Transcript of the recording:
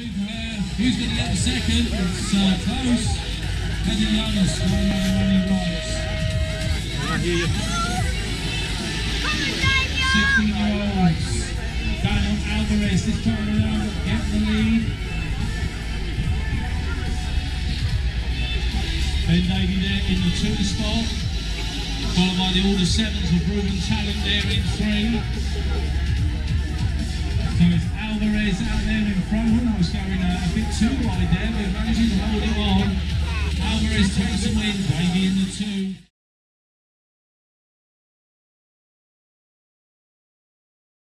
Who's going to get the second? It's close. Eddie Young is scoring on the running rights. I hear you. 16-year-olds. Daniel Alvarez this time around will get the lead. Ben Davey there in the 2 spot. Followed by the order 7s of Ruben Challon there in 3. So it's Alvarez out there in front. I was going a bit too wide there, but managing to hold it on. Alvarez takes the win, Davey in the 2.